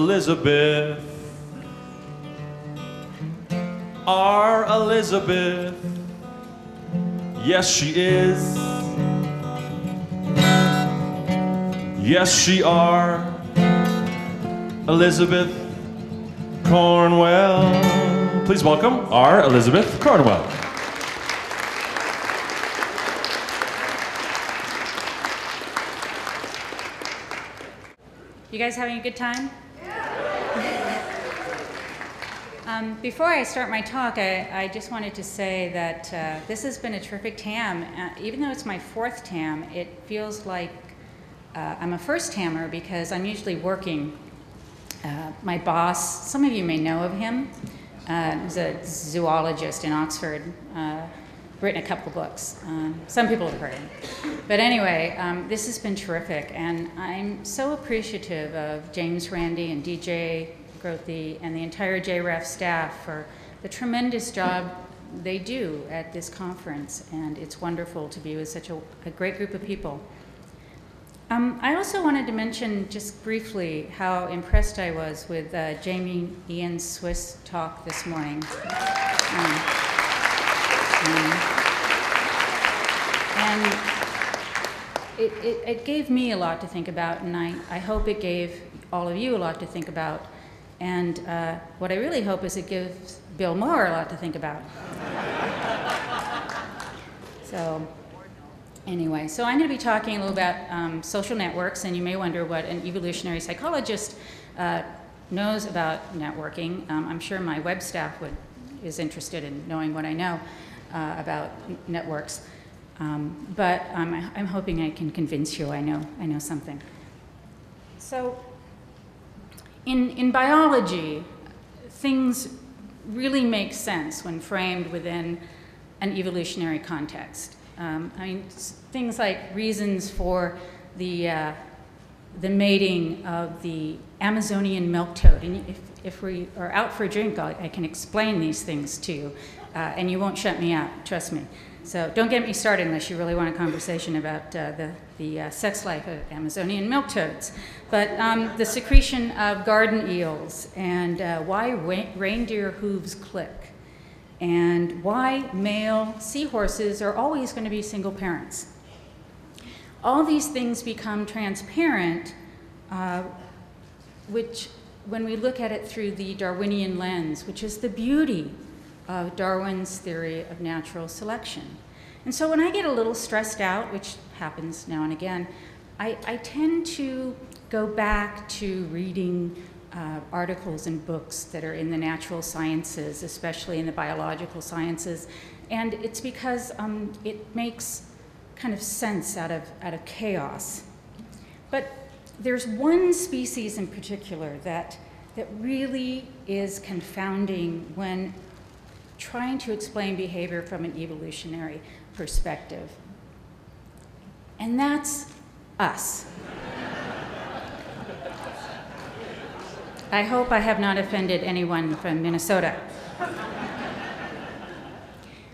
Elizabeth, our Elizabeth, yes she is, yes she are, Elizabeth Cornwell. Please welcome our Elizabeth Cornwell. You guys having a good time? Before I start my talk, I just wanted to say that this has been a terrific TAM. Even though it's my fourth TAM, it feels like I'm a first TAMer because I'm usually working. My boss, some of you may know of him, he's a zoologist in Oxford, written a couple books. Some people have heard him. But anyway, this has been terrific, and I'm so appreciative of James Randi and DJ The and the entire JREF staff for the tremendous job they do at this conference, and it's wonderful to be with such a great group of people. I also wanted to mention just briefly how impressed I was with Jamie Ian Swiss' talk this morning. And it gave me a lot to think about, and I hope it gave all of you a lot to think about. And what I really hope is it gives Bill Maher a lot to think about. So anyway, so I'm going to be talking a little about social networks, and you may wonder what an evolutionary psychologist knows about networking. I'm sure my web staff is interested in knowing what I know about networks. But I'm hoping I can convince you I know something. So. In biology, things really make sense when framed within an evolutionary context. I mean, things like reasons for the mating of the Amazonian milk toad. And if we are out for a drink, I can explain these things to you, and you won't shut me out, trust me. So don't get me started unless you really want a conversation about the sex life of Amazonian milk toads. But the secretion of garden eels, and why reindeer hooves click, and why male seahorses are always going to be single parents. All these things become transparent, which when we look at it through the Darwinian lens, which is the beauty of Darwin's theory of natural selection. And so when I get a little stressed out, which happens now and again, I tend to go back to reading articles and books that are in the natural sciences, especially in the biological sciences. And it's because it makes kind of sense out of chaos. But there's one species in particular that really is confounding when trying to explain behavior from an evolutionary perspective. And that's us. I hope I have not offended anyone from Minnesota.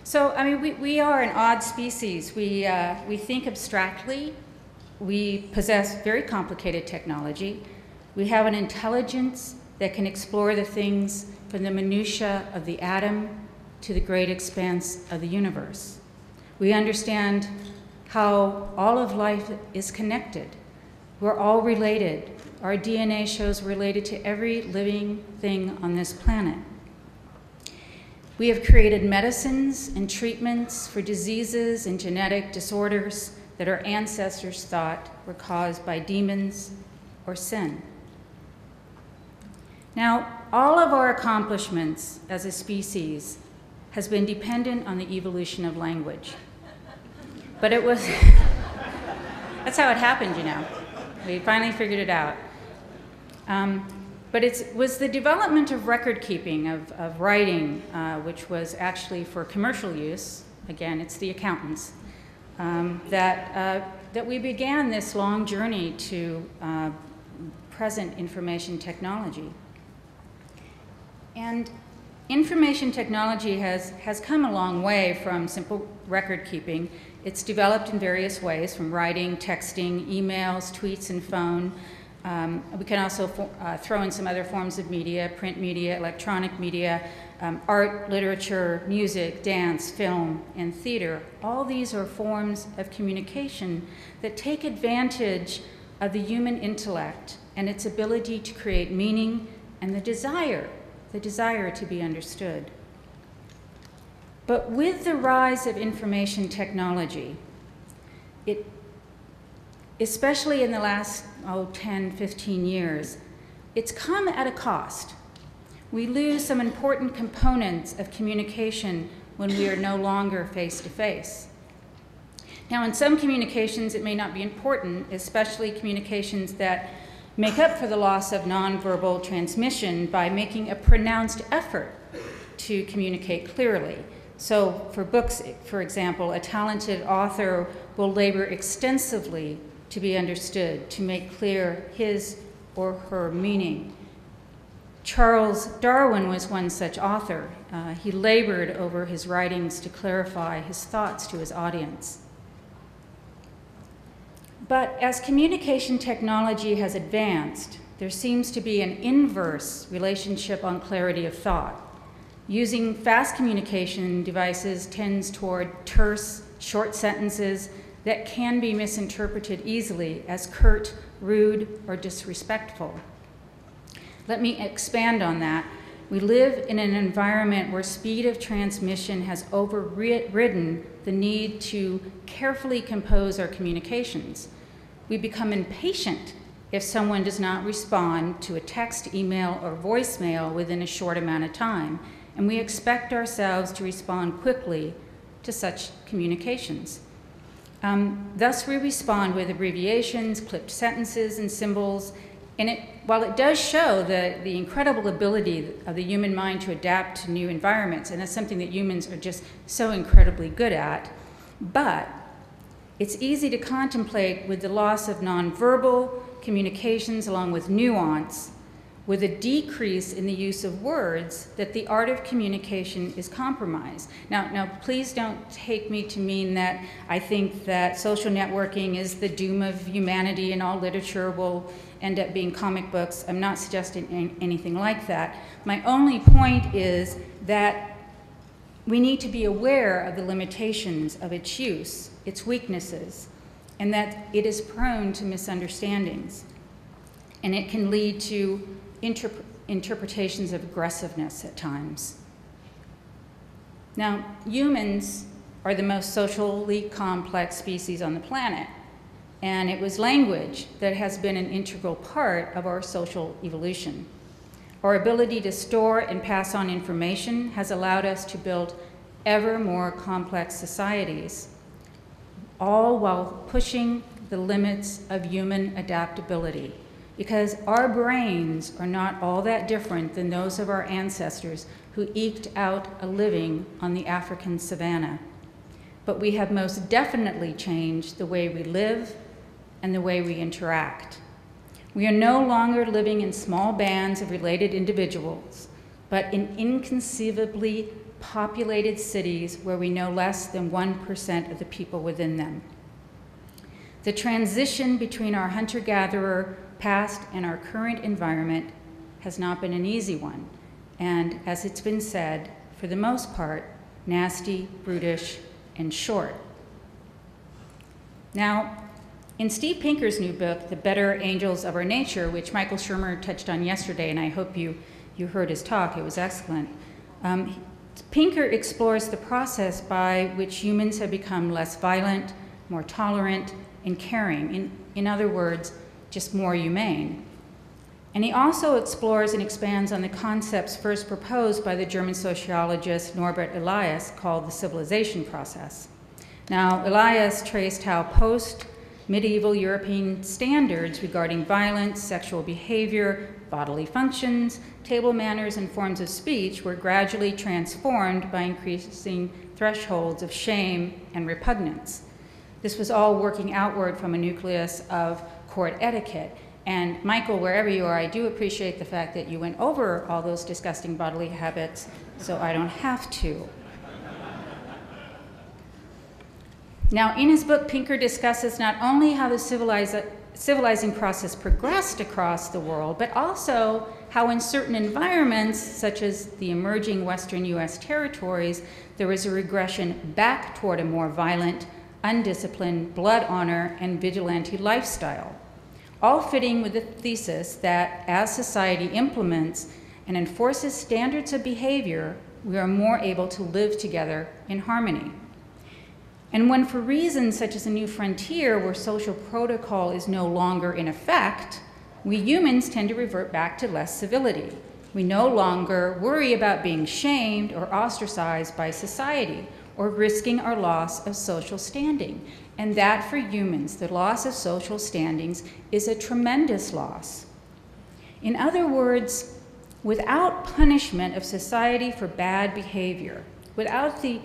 So, I mean, we are an odd species. We think abstractly. We possess very complicated technology. We have an intelligence that can explore the things from the minutiae of the atom to the great expanse of the universe. We understand how all of life is connected. We're all related. Our DNA shows we're related to every living thing on this planet. We have created medicines and treatments for diseases and genetic disorders that our ancestors thought were caused by demons or sin. Now, all of our accomplishments as a species has been dependent on the evolution of language. But it was, that's how it happened, you know. We finally figured it out. But it was the development of record keeping, of writing, which was actually for commercial use, again, it's the accountants, that we began this long journey to present information technology. And information technology has come a long way from simple record keeping. It's developed in various ways, from writing, texting, emails, tweets, and phone, We can also throw in some other forms of media, print media, electronic media, art, literature, music, dance, film, and theater. All these are forms of communication that take advantage of the human intellect and its ability to create meaning and the desire to be understood. But with the rise of information technology, it, especially in the last 10, 15 years, it's come at a cost. We lose some important components of communication when we are no longer face-to-face. Now, in some communications, it may not be important, especially communications that make up for the loss of nonverbal transmission by making a pronounced effort to communicate clearly. So for books, for example, a talented author will labor extensively to be understood, to make clear his or her meaning. Charles Darwin was one such author. He labored over his writings to clarify his thoughts to his audience. But as communication technology has advanced, there seems to be an inverse relationship on clarity of thought. Using fast communication devices tends toward terse, short sentences that can be misinterpreted easily as curt, rude, or disrespectful. Let me expand on that. We live in an environment where speed of transmission has overridden the need to carefully compose our communications. We become impatient if someone does not respond to a text, email, or voicemail within a short amount of time, and we expect ourselves to respond quickly to such communications. Thus, we respond with abbreviations, clipped sentences, and symbols. And while it does show the incredible ability of the human mind to adapt to new environments, and that's something that humans are just so incredibly good at, but it's easy to contemplate with the loss of nonverbal communications along with nuance, with a decrease in the use of words, that the art of communication is compromised. Now, please don't take me to mean that I think that social networking is the doom of humanity and all literature will end up being comic books. I'm not suggesting anything like that. My only point is that we need to be aware of the limitations of its use, its weaknesses, and that it is prone to misunderstandings. And it can lead to interpretations of aggressiveness at times. Now, humans are the most socially complex species on the planet, and it was language that has been an integral part of our social evolution. Our ability to store and pass on information has allowed us to build ever more complex societies, all while pushing the limits of human adaptability, because our brains are not all that different than those of our ancestors who eked out a living on the African savanna. But we have most definitely changed the way we live and the way we interact. We are no longer living in small bands of related individuals, but in inconceivably populated cities where we know less than 1% of the people within them. The transition between our hunter-gatherer past and our current environment has not been an easy one, and as it's been said, for the most part, nasty, brutish, and short. Now, in Steve Pinker's new book, The Better Angels of Our Nature, which Michael Shermer touched on yesterday, and I hope you heard his talk, it was excellent, Pinker explores the process by which humans have become less violent, more tolerant, and caring. In other words, just more humane. And he also explores and expands on the concepts first proposed by the German sociologist Norbert Elias called the civilization process. Now, Elias traced how post-medieval European standards regarding violence, sexual behavior, bodily functions, table manners, and forms of speech were gradually transformed by increasing thresholds of shame and repugnance. This was all working outward from a nucleus of court etiquette. And Michael, wherever you are, I do appreciate the fact that you went over all those disgusting bodily habits, so I don't have to. Now, in his book, Pinker discusses not only how the civilizing process progressed across the world, but also how in certain environments, such as the emerging Western U.S. territories, there was a regression back toward a more violent, undisciplined, blood honor, and vigilante lifestyle, all fitting with the thesis that as society implements and enforces standards of behavior, we are more able to live together in harmony. And when, for reasons such as a new frontier where social protocol is no longer in effect, we humans tend to revert back to less civility. We no longer worry about being shamed or ostracized by society or risking our loss of social standing. And that for humans, the loss of social standings is a tremendous loss. In other words, without punishment of society for bad behavior, without the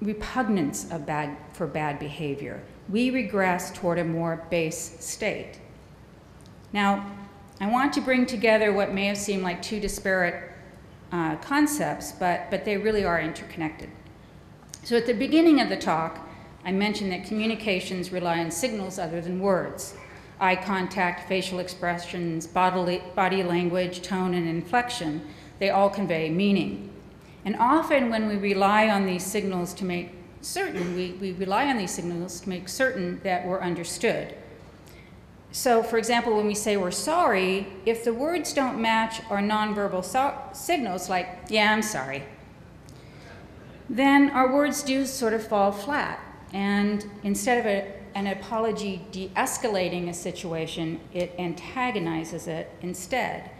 repugnance of bad behavior, we regress toward a more base state. Now, I want to bring together what may have seemed like two disparate concepts, but they really are interconnected. So at the beginning of the talk, I mentioned that communications rely on signals other than words: eye contact, facial expressions, body language, tone, and inflection. They all convey meaning. And often when we rely on these signals to make certain, we rely on these signals to make certain that we're understood. So for example, when we say we're sorry, if the words don't match our nonverbal signals, like, yeah, I'm sorry, then our words do sort of fall flat. And instead of an apology de-escalating a situation, it antagonizes it instead.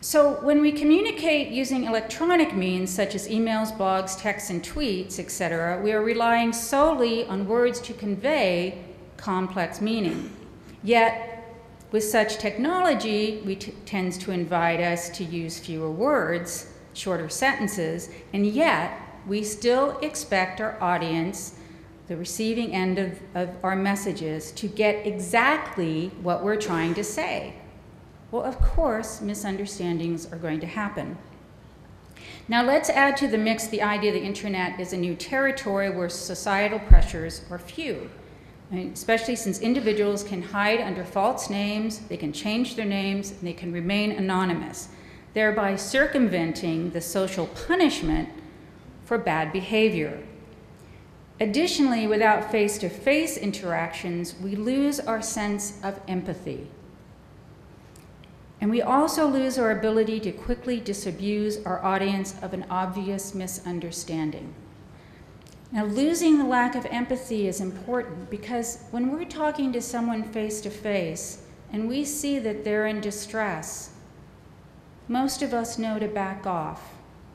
So when we communicate using electronic means such as emails, blogs, texts, and tweets, etc., we are relying solely on words to convey complex meaning. Yet, with such technology, we tends to invite us to use fewer words, shorter sentences, and yet we still expect our audience, the receiving end of our messages, to get exactly what we're trying to say. Well, of course, misunderstandings are going to happen. Now let's add to the mix the idea the internet is a new territory where societal pressures are few, especially since individuals can hide under false names, they can change their names, and they can remain anonymous, thereby circumventing the social punishment for bad behavior. Additionally, without face-to-face interactions, we lose our sense of empathy. And we also lose our ability to quickly disabuse our audience of an obvious misunderstanding. Now, losing the lack of empathy is important because when we're talking to someone face-to-face and we see that they're in distress, most of us know to back off.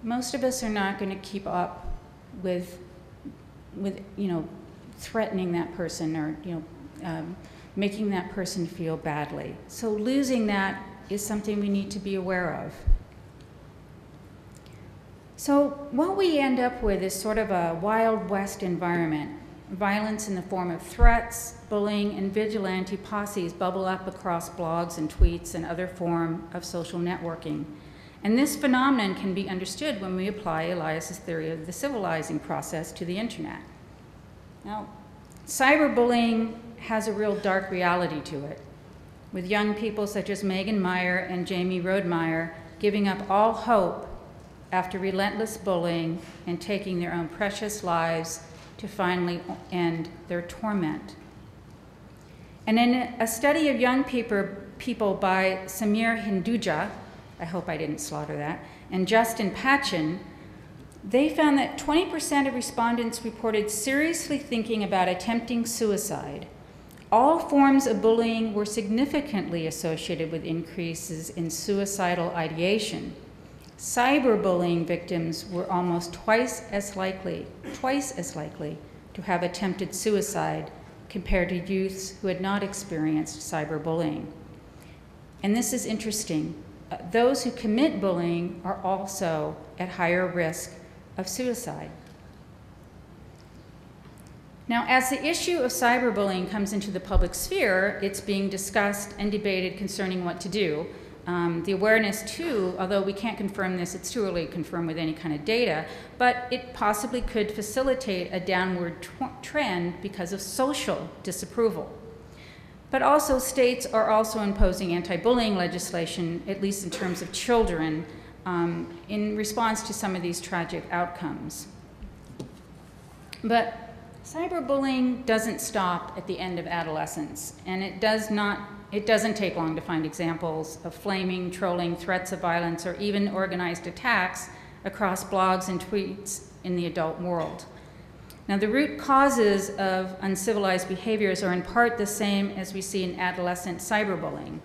Most of us are not going to keep up with threatening that person or making that person feel badly. So losing that is something we need to be aware of. So what we end up with is sort of a Wild West environment. Violence in the form of threats, bullying, and vigilante posses bubble up across blogs and tweets and other forms of social networking. And this phenomenon can be understood when we apply Elias's theory of the civilizing process to the internet. Now, cyberbullying has a real dark reality to it, with young people such as Megan Meier and Jamie Rodemeyer giving up all hope after relentless bullying and taking their own precious lives to finally end their torment. And in a study of young people by Samir Hinduja, I hope I didn't slaughter that, and Justin Patchin, they found that 20% of respondents reported seriously thinking about attempting suicide. All forms of bullying were significantly associated with increases in suicidal ideation. Cyberbullying victims were almost twice as likely to have attempted suicide compared to youths who had not experienced cyberbullying. And this is interesting. Those who commit bullying are also at higher risk of suicide. Now, as the issue of cyberbullying comes into the public sphere, it's being discussed and debated concerning what to do. The awareness too, although we can't confirm this, it's too early to confirm with any kind of data, but it possibly could facilitate a downward trend because of social disapproval. But also states are also imposing anti-bullying legislation, at least in terms of children, in response to some of these tragic outcomes. But cyberbullying doesn't stop at the end of adolescence, and it doesn't take long to find examples of flaming, trolling, threats of violence, or even organized attacks across blogs and tweets in the adult world. Now, the root causes of uncivilized behaviors are in part the same as we see in adolescent cyberbullying: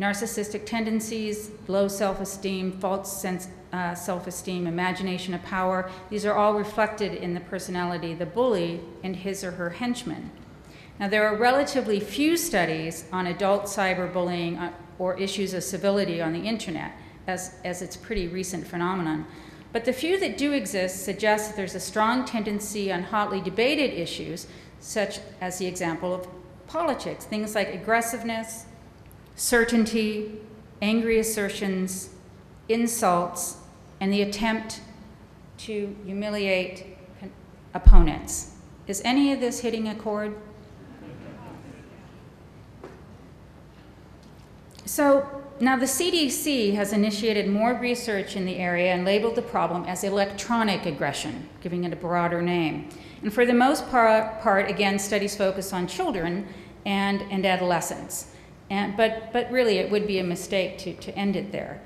narcissistic tendencies, low self-esteem, false self-esteem, imagination of power. These are all reflected in the personality of the bully and his or her henchmen. Now, there are relatively few studies on adult cyberbullying or issues of civility on the internet, as it's a pretty recent phenomenon. But the few that do exist suggest that there's a strong tendency on hotly debated issues, such as the example of politics, things like aggressiveness, certainty, angry assertions, insults, and the attempt to humiliate opponents. Is any of this hitting a chord? So, now, the CDC has initiated more research in the area and labeled the problem as electronic aggression, giving it a broader name. And for the most part, again, studies focus on children and adolescents. But really, it would be a mistake to end it there.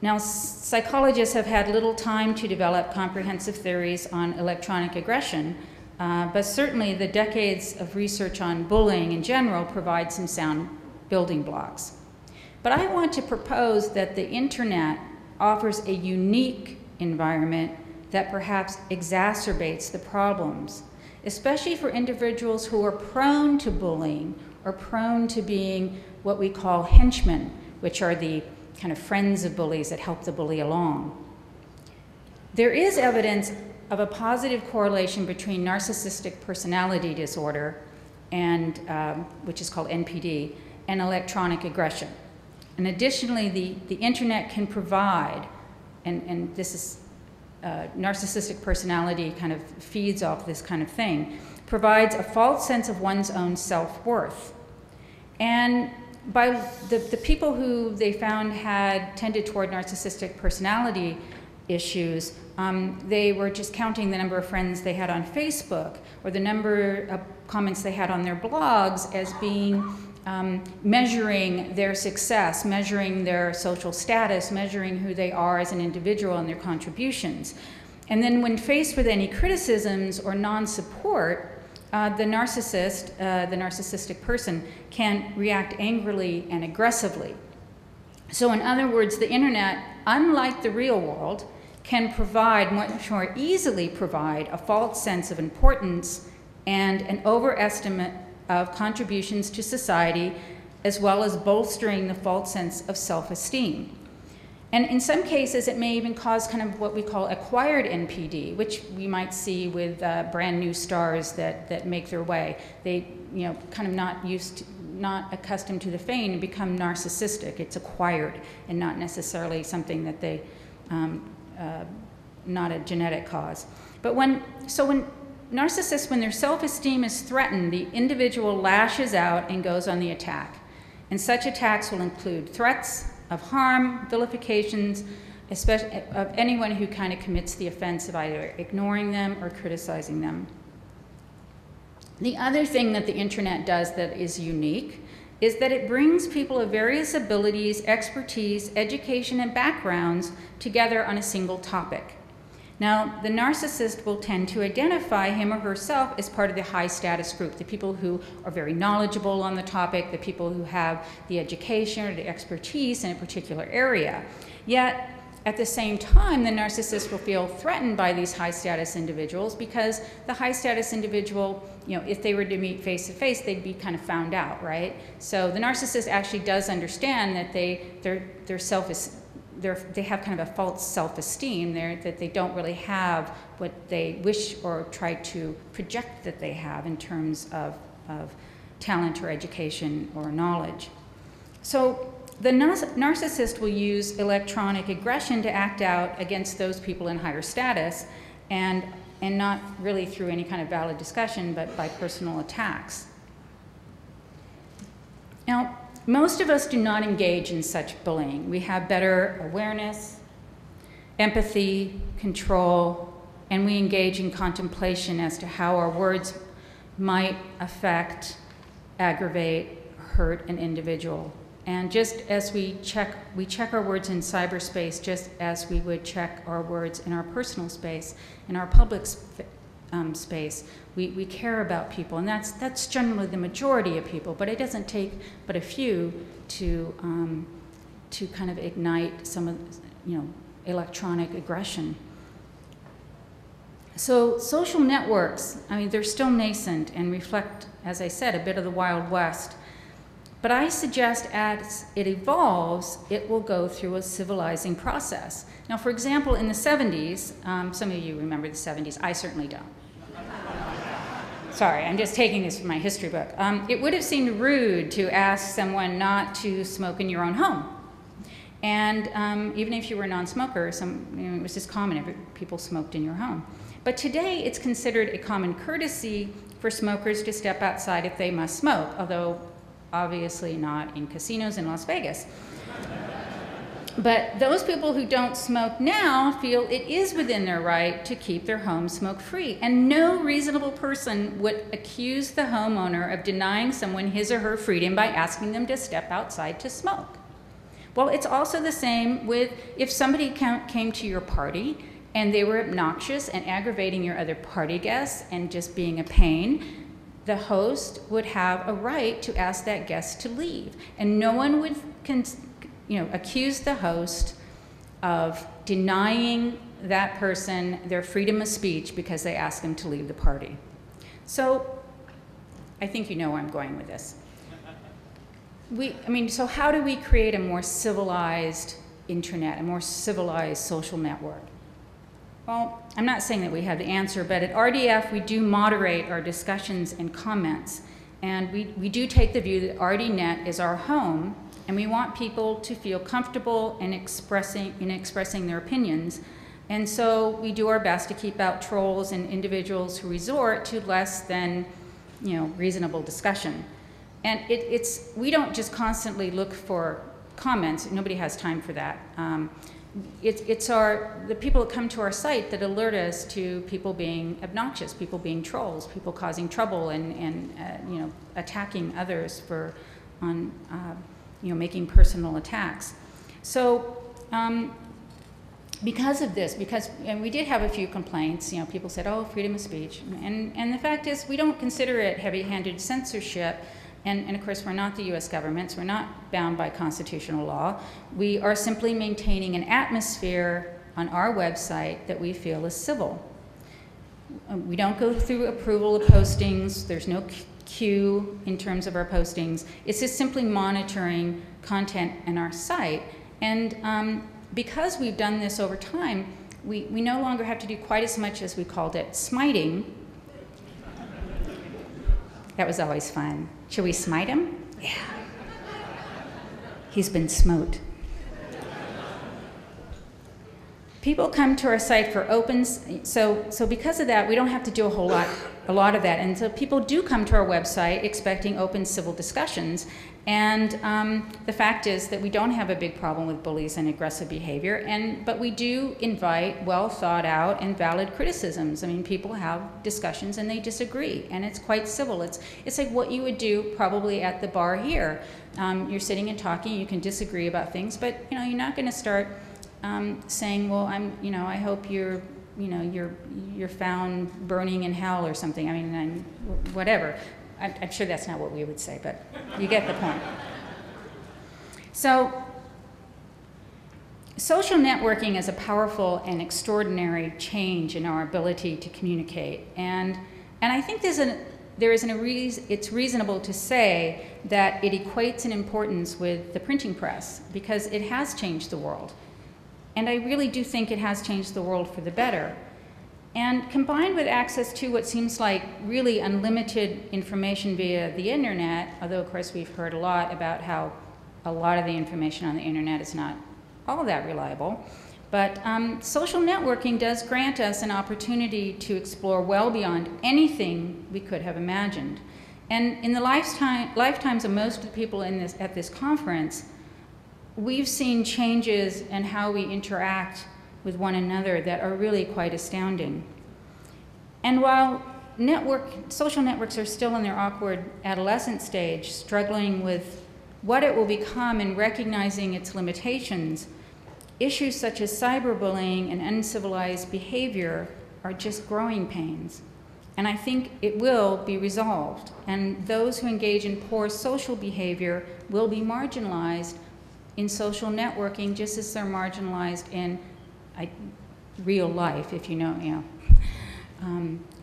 Now, psychologists have had little time to develop comprehensive theories on electronic aggression, but certainly the decades of research on bullying in general provide some sound building blocks. But I want to propose that the internet offers a unique environment that perhaps exacerbates the problems, especially for individuals who are prone to bullying or prone to being what we call henchmen, which are the kind of friends of bullies that help the bully along. There is evidence of a positive correlation between narcissistic personality disorder, and, which is called NPD, and electronic aggression. And additionally, the internet can provide, and this is narcissistic personality kind of feeds off this kind of thing, provides a false sense of one's own self-worth. And by the people who they found had tended toward narcissistic personality issues, they were just counting the number of friends they had on Facebook or the number of comments they had on their blogs as being measuring their success, measuring their social status, measuring who they are as an individual and their contributions. And then when faced with any criticisms or non-support, the narcissistic person can react angrily and aggressively. So in other words, the internet, unlike the real world, can provide, much more easily provide, a false sense of importance and an overestimate of contributions to society, as well as bolstering the false sense of self-esteem. And in some cases, it may even cause kind of what we call acquired NPD, which we might see with brand new stars that make their way. They, you know, kind of not accustomed to the fame and become narcissistic. It's acquired and not necessarily something that they, not a genetic cause. But when narcissists, when their self-esteem is threatened, the individual lashes out and goes on the attack. And such attacks will include threats of harm, vilifications, especially of anyone who kind of commits the offense of either ignoring them or criticizing them. The other thing that the internet does that is unique is that it brings people of various abilities, expertise, education, and backgrounds together on a single topic. Now, the narcissist will tend to identify him or herself as part of the high status group, the people who are very knowledgeable on the topic, the people who have the education or the expertise in a particular area. Yet, at the same time, the narcissist will feel threatened by these high status individuals because the high status individual, you know, if they were to meet face to face, they'd be kind of found out, right? So the narcissist actually does understand that their self-esteem, they have kind of a false self-esteem there, that they don't really have what they wish or try to project that they have in terms of talent or education or knowledge. So the narcissist will use electronic aggression to act out against those people in higher status, and not really through any kind of valid discussion, but by personal attacks. Now, most of us do not engage in such bullying. We have better awareness, empathy, control, and we engage in contemplation as to how our words might affect, aggravate, hurt an individual. And just as we check our words in cyberspace, just as we would check our words in our personal space, in our public space, we care about people. And that's generally the majority of people, but it doesn't take but a few to kind of ignite some of, you know, electronic aggression. So social networks, I mean, they're still nascent and reflect, as I said, a bit of the Wild West. But I suggest as it evolves, it will go through a civilizing process. Now, for example, in the 70s, some of you remember the 70s. I certainly don't. Sorry, I'm just taking this from my history book. It would have seemed rude to ask someone not to smoke in your own home. And even if you were a non-smoker, you know, it was just common if people smoked in your home. But today, it's considered a common courtesy for smokers to step outside if they must smoke, although obviously not in casinos in Las Vegas. But those people who don't smoke now feel it is within their right to keep their home smoke-free. And no reasonable person would accuse the homeowner of denying someone his or her freedom by asking them to step outside to smoke. Well, it's also the same with if somebody came to your party and they were obnoxious and aggravating your other party guests and just being a pain, the host would have a right to ask that guest to leave. And no one would accuse the host of denying that person their freedom of speech because they asked them to leave the party. So I think you know where I'm going with this. So how do we create a more civilized internet, a more civilized social network? Well, I'm not saying that we have the answer, but at RDF, we do moderate our discussions and comments. And we do take the view that RDNet is our home, and we want people to feel comfortable in expressing their opinions. And so we do our best to keep out trolls and individuals who resort to less than, reasonable discussion. And we don't just constantly look for comments. Nobody has time for that. It's the people that come to our site that alert us to people being obnoxious, people being trolls, people causing trouble and attacking others for making personal attacks. So because of this, and we did have a few complaints, people said, oh, freedom of speech. And the fact is we don't consider it heavy-handed censorship. And of course, we're not the US government, so we're not bound by constitutional law. We are simply maintaining an atmosphere on our website that we feel is civil. We don't go through approval of postings. There's no queue in terms of our postings. It's just simply monitoring content in our site. And because we've done this over time, we no longer have to do quite as much as we called it smiting. That was always fun. Should we smite him? Yeah. He's been smote. People come to our site for opens, so because of that, we don't have to do a lot of that. And so people do come to our website expecting open civil discussions. And the fact is that we don't have a big problem with bullies and aggressive behavior, but we do invite well thought out and valid criticisms. I mean, people have discussions and they disagree, and it's quite civil. It's like what you would do probably at the bar here. You're sitting and talking, you can disagree about things, but you're not gonna start saying, well, I hope you're found burning in hell or something. I mean, whatever. I'm sure that's not what we would say, but you get the point. So, social networking is a powerful and extraordinary change in our ability to communicate, and I think it's reasonable to say that it equates in importance with the printing press because it has changed the world. And I really do think it has changed the world for the better. And combined with access to what seems like really unlimited information via the internet, although of course we've heard a lot about how a lot of the information on the internet is not all that reliable, but social networking does grant us an opportunity to explore well beyond anything we could have imagined. And in the lifetimes of most of the people in this, at this conference, we've seen changes in how we interact with one another that are really quite astounding. And while social networks are still in their awkward adolescent stage, struggling with what it will become and recognizing its limitations, issues such as cyberbullying and uncivilized behavior are just growing pains. And I think it will be resolved. And those who engage in poor social behavior will be marginalized in social networking, just as they're marginalized in real life, if you know,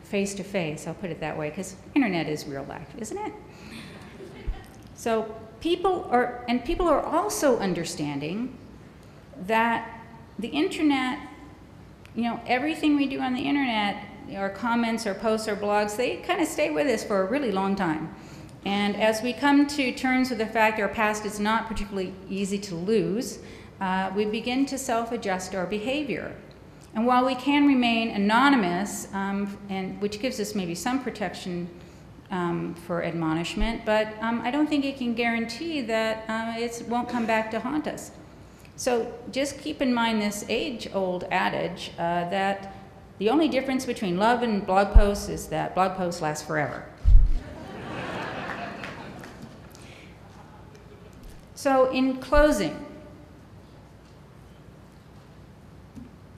face to face, I'll put it that way, because internet is real life, isn't it? So people are also understanding that the internet, you know, everything we do on the internet, our comments, our posts, our blogs, they kind of stay with us for a really long time. And as we come to terms with the fact our past is not particularly easy to lose, we begin to self-adjust our behavior. And while we can remain anonymous, and which gives us maybe some protection for admonishment, but I don't think it can guarantee that it won't come back to haunt us. So just keep in mind this age-old adage that the only difference between love and blog posts is that blog posts last forever. So in closing,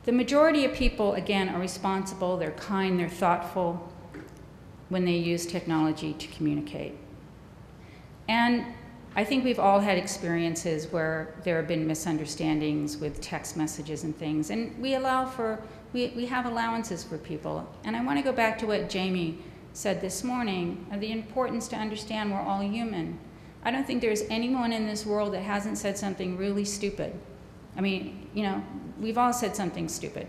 the majority of people, again, are responsible, they're kind, they're thoughtful when they use technology to communicate. And I think we've all had experiences where there have been misunderstandings with text messages and things, and we allow for, we have allowances for people. And I want to go back to what Jamie said this morning, of the importance to understand we're all human. I don't think there's anyone in this world that hasn't said something really stupid. I mean, you know, we've all said something stupid.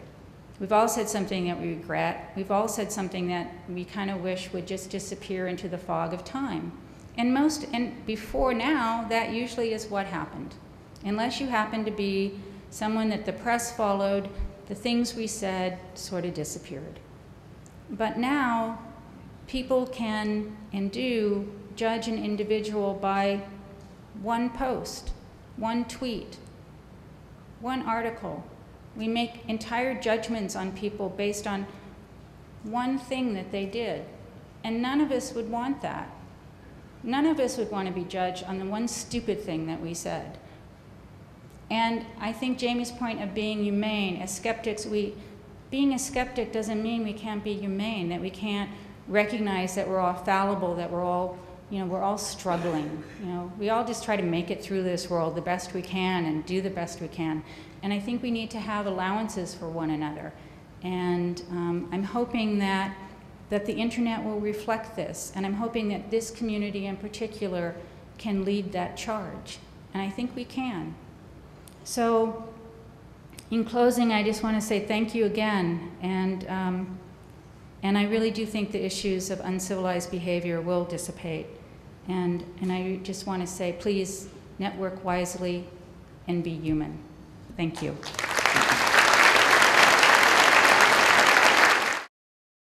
We've all said something that we regret. We've all said something that we kind of wish would just disappear into the fog of time. And before now, that usually is what happened. Unless you happen to be someone that the press followed, the things we said sort of disappeared. But now, people can and do judge an individual by one post, one tweet, one article. We make entire judgments on people based on one thing that they did. And none of us would want that. None of us would want to be judged on the one stupid thing that we said. And I think Jamie's point of being humane, as skeptics, being a skeptic doesn't mean we can't be humane, that we can't recognize that we're all fallible, that we're all, you know, we're all struggling. You know, we all just try to make it through this world the best we can and do the best we can. And I think we need to have allowances for one another. And I'm hoping that the internet will reflect this. And I'm hoping that this community in particular can lead that charge. And I think we can. So in closing, I just want to say thank you again. And I really do think the issues of uncivilized behavior will dissipate. And I just want to say, please network wisely and be human. Thank you.